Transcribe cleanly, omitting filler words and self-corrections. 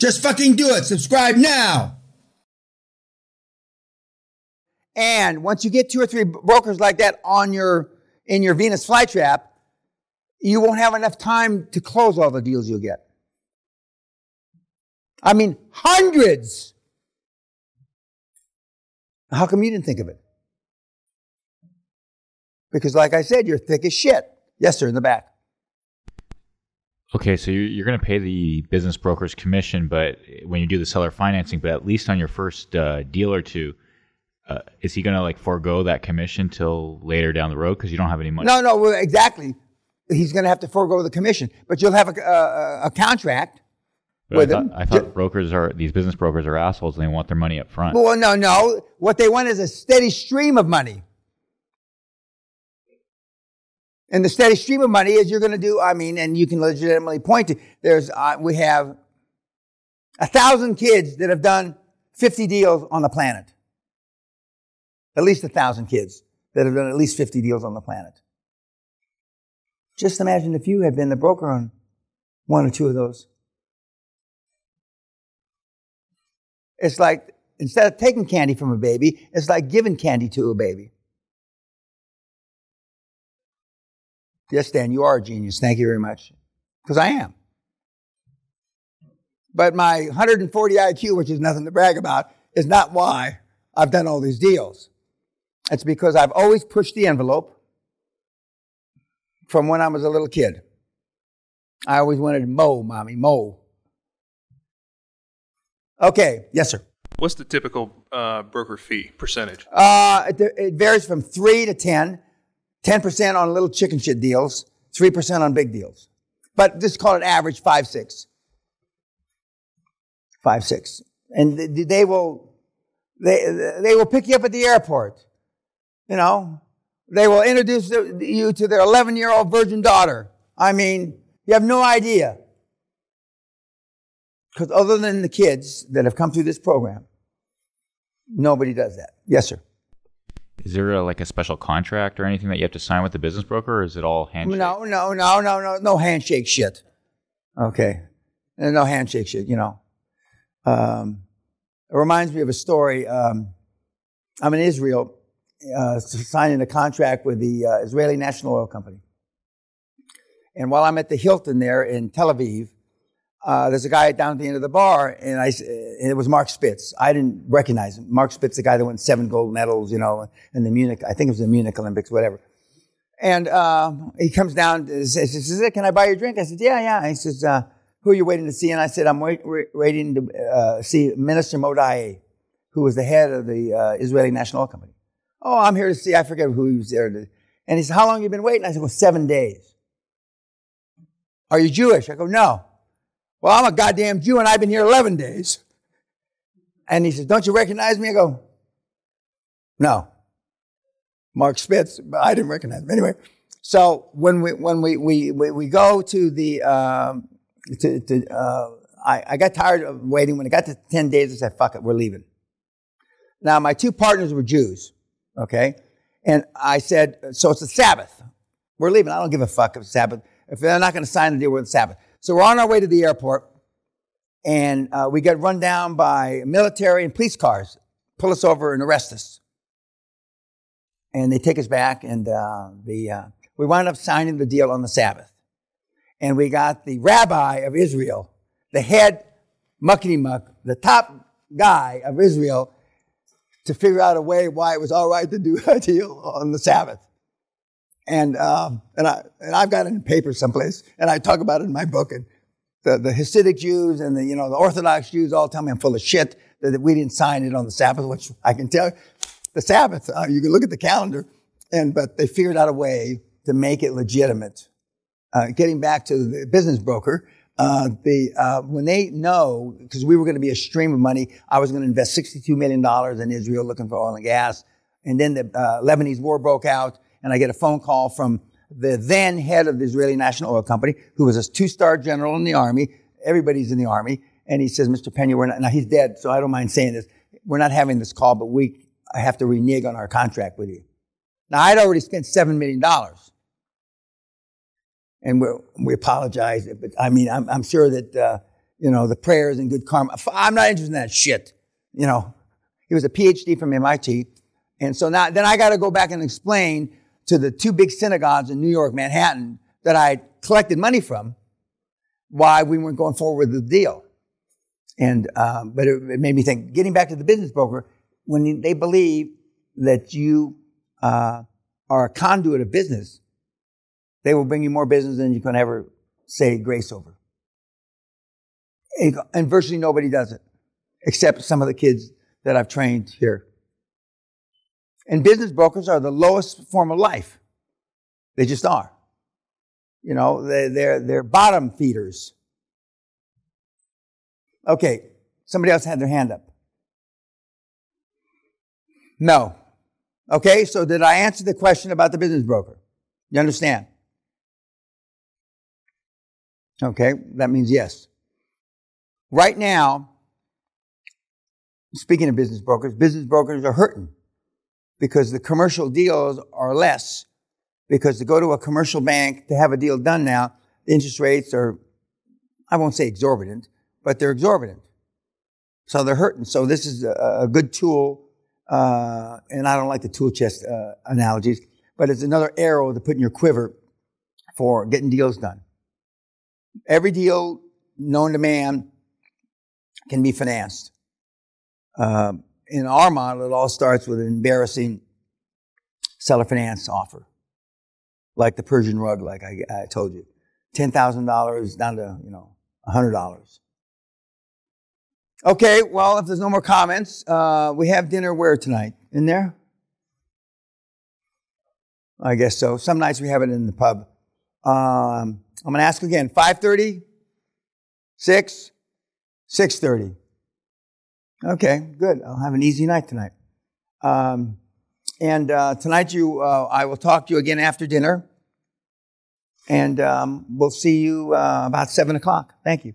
Just fucking do it. Subscribe now. And once you get 2 or 3 brokers like that on in your Venus flytrap, you won't have enough time to close all the deals you'll get. I mean, hundreds. How come you didn't think of it? Because like I said, you're thick as shit. Yes, sir, in the back. Okay, so you're going to pay the business broker's commission, but when you do the seller financing, but at least on your first deal or two, is he going to like forego that commission till later down the road because you don't have any money? No, well, exactly. He's going to have to forego the commission, but you'll have a contract with him. I thought these business brokers are assholes and they want their money up front. Well, no. What they want is a steady stream of money. And the steady stream of money is you're going to do, I mean, and you can legitimately point to, we have 1,000 kids that have done 50 deals on the planet. At least 1,000 kids that have done at least 50 deals on the planet. Just imagine if you had been the broker on 1 or 2 of those. It's like, instead of taking candy from a baby, it's like giving candy to a baby. Yes, Dan, you are a genius. Thank you very much. Because I am. But my 140 IQ, which is nothing to brag about, is not why I've done all these deals. It's because I've always pushed the envelope from when I was a little kid. I always wanted mo, mommy, mo. Okay. Yes, sir. What's the typical broker fee percentage? It varies from 3 to 10. 10% on little chicken shit deals, 3% on big deals. But just call it average 5-6. 5-6. And they will pick you up at the airport. You know, they will introduce you to their 11-year-old virgin daughter. I mean, you have no idea. Because other than the kids that have come through this program, nobody does that. Yes, sir. Is there like a special contract or anything that you have to sign with the business broker, or is it all handshake? No handshake shit. Okay. No handshake shit, you know. It reminds me of a story. I'm in Israel signing a contract with the Israeli National Oil Company. And while I'm at the Hilton there in Tel Aviv, there's a guy down at the end of the bar, and it was Mark Spitz. I didn't recognize him. Mark Spitz, the guy that won 7 gold medals, you know, in the Munich, I think it was the Munich Olympics, whatever. And he comes down and says, can I buy your drink? I said, yeah. He says, who are you waiting to see? And I said, I'm waiting to see Minister Modi, who was the head of the Israeli National Oil Company. Oh, I'm here to see, I forget who he was there. And he said, how long have you been waiting? I said, well, 7 days. Are you Jewish? I go, no. Well, I'm a goddamn Jew, and I've been here 11 days. And he says, don't you recognize me? I go, no. Mark Spitz, but I didn't recognize him. Anyway, so when we go to the, I got tired of waiting. When it got to 10 days, I said, fuck it, we're leaving. Now, my 2 partners were Jews, okay? And I said, so it's the Sabbath. We're leaving. I don't give a fuck if it's Sabbath. If they're not going to sign the deal with the Sabbath. So we're on our way to the airport, and we get run down by military and police cars, pull us over and arrest us. And they take us back, and we wound up signing the deal on the Sabbath. And we got the rabbi of Israel, the head muckety-muck, the top guy of Israel, to figure out a way why it was all right to do a deal on the Sabbath. And I've got it in paper someplace, and I talk about it in my book. And the Hasidic Jews and the Orthodox Jews all tell me I'm full of shit that we didn't sign it on the Sabbath, which I can tell you. The Sabbath, you can look at the calendar, but they figured out a way to make it legitimate. Getting back to the business broker, when they know, because we were going to be a stream of money, I was going to invest $62 million in Israel looking for oil and gas, and then the Lebanese war broke out. And I get a phone call from the then head of the Israeli National Oil Company, who was a 2-star general in the Army. Everybody's in the Army. And he says, Mr. Peña, we're not, now he's dead, so I don't mind saying this. We're not having this call, but I have to renege on our contract with you. Now, I'd already spent $7 million. And we apologized. But I mean, I'm sure that you know, the prayers and good karma. I'm not interested in that shit, you know. He was a PhD from MIT. And so now, then I got to go back and explain to the two big synagogues in New York, Manhattan, that I collected money from, why we weren't going forward with the deal. And, but it made me think, getting back to the business broker, when they believe that you, are a conduit of business, they will bring you more business than you can ever say grace over. And virtually nobody does it, except some of the kids that I've trained here. And business brokers are the lowest form of life. They just are. You know, they're bottom feeders. Okay, somebody else had their hand up. No. Okay, so did I answer the question about the business broker? You understand? Okay, that means yes. Right now, speaking of business brokers are hurting because the commercial deals are less. Because to go to a commercial bank to have a deal done now, the interest rates are, I won't say exorbitant, but they're exorbitant. So they're hurting. So this is a good tool, and I don't like the tool chest analogies, but it's another arrow to put in your quiver for getting deals done. Every deal known to man can be financed. In our model, it all starts with an embarrassing seller finance offer. Like the Persian rug, like I told you. $10,000 down to, you know, $100. Okay, well, if there's no more comments, we have dinner where tonight? In there? I guess so. Some nights we have it in the pub. I'm going to ask again. 5:30? 6? 6:30. Okay, good. I'll have an easy night tonight. And tonight I will talk to you again after dinner. And we'll see you about 7 o'clock. Thank you.